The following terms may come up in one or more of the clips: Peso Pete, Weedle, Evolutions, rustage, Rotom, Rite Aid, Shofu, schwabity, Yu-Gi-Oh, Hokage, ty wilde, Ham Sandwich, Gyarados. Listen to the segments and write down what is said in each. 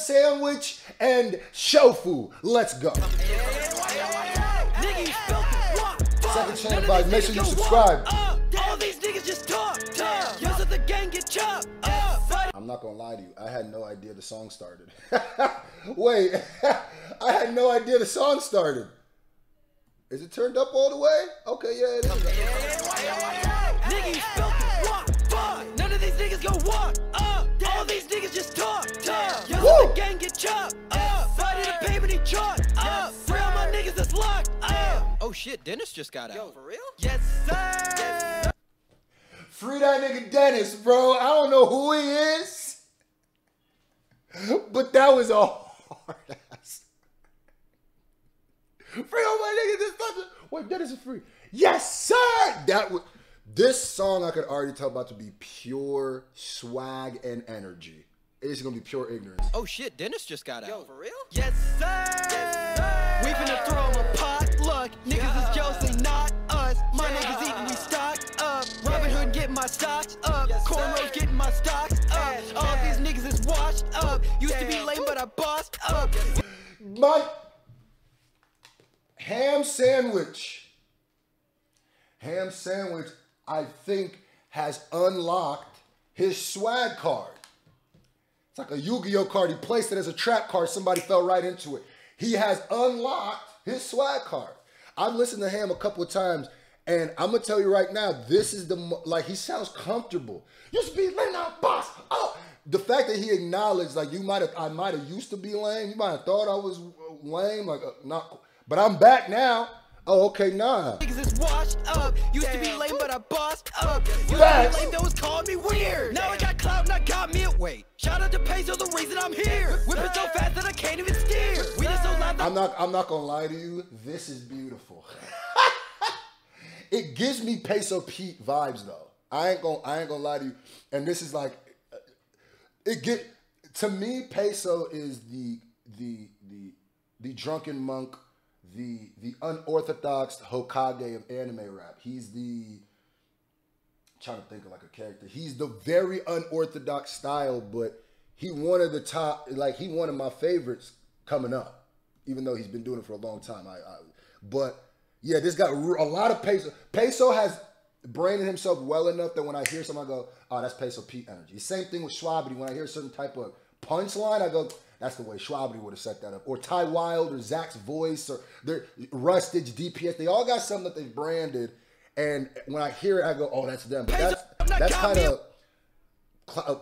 Sandwich and Shofu. Let's go. Second channel vibes. Make sure you subscribe. All these niggas just talk. The gang get chopped. I'm not gonna lie to you. I had no idea the song started. Wait, I had no idea the song started. Is it turned up all the way? Okay, yeah, it is. None of these niggas go walk up. All these niggas just talk. The gang get chopped up. Fighting the pavement, he chalked up. For all my niggas that's locked up. Oh shit, Dennis just got out. Yo, for real? Yes, sir. Yes, sir. Free that nigga Dennis, bro. I don't know who he is, but that was a hard ass. Free all my niggas. Wait, Dennis is free. Yes, sir. That was this song. I could already tell about to be pure swag and energy. It's gonna be pure ignorance. Oh shit, Dennis just got out. Yo, for real? Yes, sir. Yes, sir. We finna throw him a pot. Look, niggas is jostling, not us. My niggas eating, we stocked up. Robin Hood getting my stocks up. Yes, Cornrows getting my stocks up. Yes, all these niggas is washed up. Used to be lame, but I bossed up. My Ham Sandwich. Ham Sandwich, I think, has unlocked his swag card. It's like a Yu-Gi-Oh card. He placed it as a trap card. Somebody fell right into it. He has unlocked his swag card. I've listened to Ham a couple of times, and I'm going to tell you right now, this is the, like, he sounds comfortable. Used to be lame, now boss. Oh, the fact that he acknowledged, like, you might have, I might have used to be lame. You might have thought I was lame, like, not, but I'm back now. Oh, okay, nah. Niggas is washed up. Used to be lame, but I bossed up. Used to be lame, that was calling me weird. Now I got clout and I got midway. Shout out to Peso, the reason I'm here. Whipping so fast that I can't even steer. We just don't like the I'm not gonna lie to you. This is beautiful. It gives me Peso Pete vibes though. I ain't gonna lie to you. And this is like, to me, Peso is the drunken monk. The unorthodox Hokage of anime rap. He's the, I'm trying to think of like a character. He's the very unorthodox style, but he one of the top, like he one of my favorites coming up, even though he's been doing it for a long time. But yeah, this got a lot of Peso. Peso has branded himself well enough that when I hear something, I go, oh, that's Peso Pete energy. Same thing with schwabity. When I hear a certain type of punchline, I go, that's the way Schwabity would have set that up. Or Ty Wilde, or Zach's voice, or their Rustage, DPS. They all got something that they've branded. And when I hear it, I go, oh, that's them. But that's kind of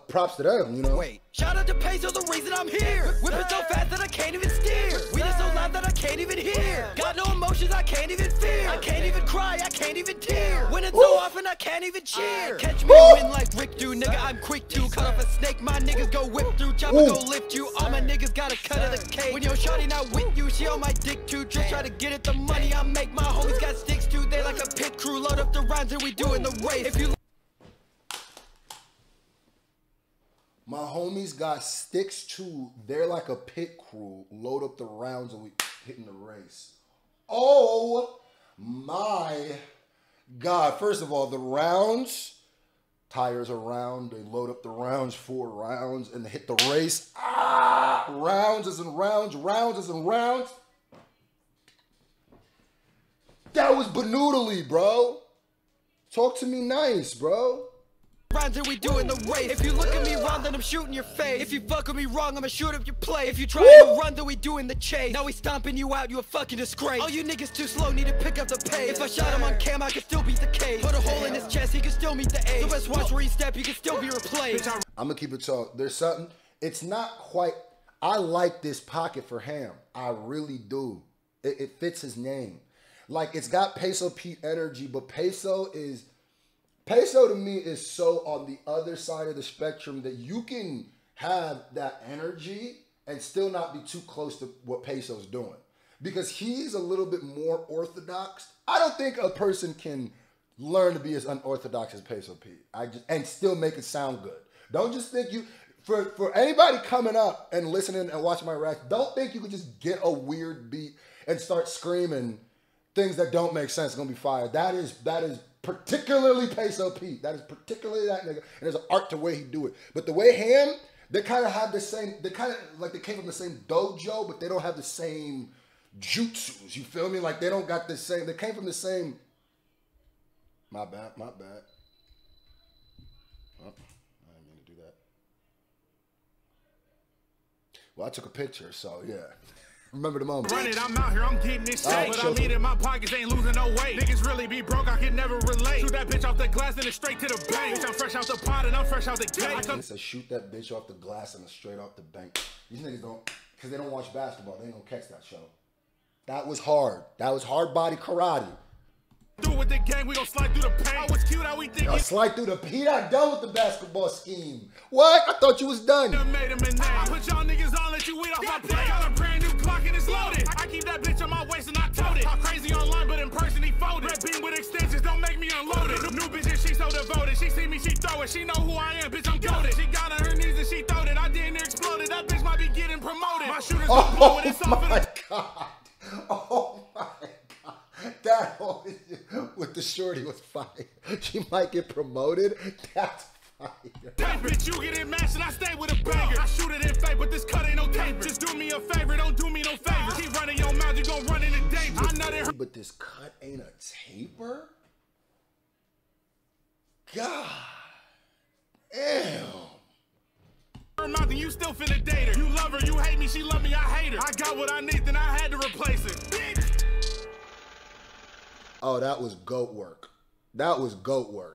props to them, you know? Wait, shout out to Peso, the reason I'm here. Whipping so fast that I can't even steer. We just so loud that I can't even hear. Got no emotions, I can't even fear. I can't even cry, I can't even tear. When it's so often, I can't even cheer. Catch me win like Rick do, nigga, I'm quick to cut off a snake. My niggas go whip through, chopper go lift you. All my niggas got a cut of the cake. When your shawty not with you, she on my dick too. Just try to get at the money I make. My homies got sticks too, they like a pit crew. Load up the rhymes and we doing the race. If you my homies got sticks too. They're like a pit crew. Load up the rounds and we hitting the race. Oh my God. First of all, the rounds. Tires are round. They load up the rounds, 4 rounds, and they hit the race. Ah! Rounds as in rounds. Rounds as in rounds. That was banoodly, bro. Talk to me nice, bro. Rounds and we doing the race. If you look at me wrong, then I'm shooting your face. If you fuck with me wrong, I'ma shoot up your play. If you try to run, then we doing the chase. Now we stomping you out, you a fucking disgrace. All you niggas too slow, need to pick up the pace. If I shot him on cam, I could still beat the case. Put a hole in his chest, he can still meet the ace. So best watch where you step, you can still be replaced. I'ma keep it talk. There's something, it's not quite, I like this pocket for Ham. I really do. It fits his name. Like, it's got Peso Pete energy, but Peso to me is so on the other side of the spectrum that you can have that energy and still not be too close to what Peso's doing. Because he's a little bit more orthodox. I don't think a person can learn to be as unorthodox as Peso Pete. And still make it sound good. Don't just think you, for anybody coming up and listening and watching my reacts, don't think you can just get a weird beat and start screaming things that don't make sense. It's gonna be fire. That is particularly Peso Pete. That is particularly that nigga. And there's an art to where he do it. But the way Ham, They kind of have the same, they kind of, like, they came from the same dojo, but they don't have the same jutsus, you feel me? Like, they don't got the same, they came from the same, my bad. Oh, I didn't mean to do that. Well, I took a picture, so yeah. Remember the moment. Run it, I'm out here, I'm getting it straight. What I need in my pockets ain't losing no weight. Niggas really be broke, I can never relate. Shoot that bitch off the glass and it's straight to the bank. I'm fresh out the pot and I'm fresh out the gate. They said shoot that bitch off the glass and it's straight off the bank. These niggas don't, because they don't watch basketball, they ain't gonna catch that show. That was hard. That was hard body karate. Do with the gang, we gonna slide through the paint. I was cute, how we think. Slide through the paint. I done with the basketball scheme. What? I thought you was done. Made him in there. I put y'all niggas on, let you eat off my plate. Got a brand new clock and it's loaded. I keep that bitch on my waist and I told it. How crazy online, but in person he folded. Red beam with extensions, don't make me unloaded. New bitch and she so devoted. She see me, she throw it. She know who I am, bitch, I'm goated. She got on her knees and she throwed it. I didn't explode it. That bitch might be getting promoted. My shooters don't blow it. It's off. My God. Oh my God. That whole with the shorty was fire. She might get promoted. That's fire. That bitch, you get in match and I stay with a banger. I shoot it in fake, but this cut ain't no taper. Just do me a favor, don't do me no favor. Keep running your mouth, you gon' run into danger. I know that. But this cut ain't a taper? God. Ew. Mouth and you still finna date her. You love her, you hate me, she love me, I hate her. I got what I need, then I had to replace it. Oh, that was goat work. That was goat work.